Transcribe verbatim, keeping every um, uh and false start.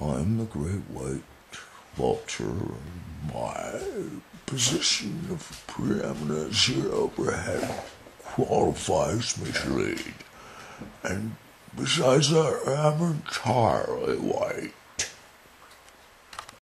I'm a great white vulture, and my position of preeminence here overhead qualifies me to lead. And besides that, I'm entirely white.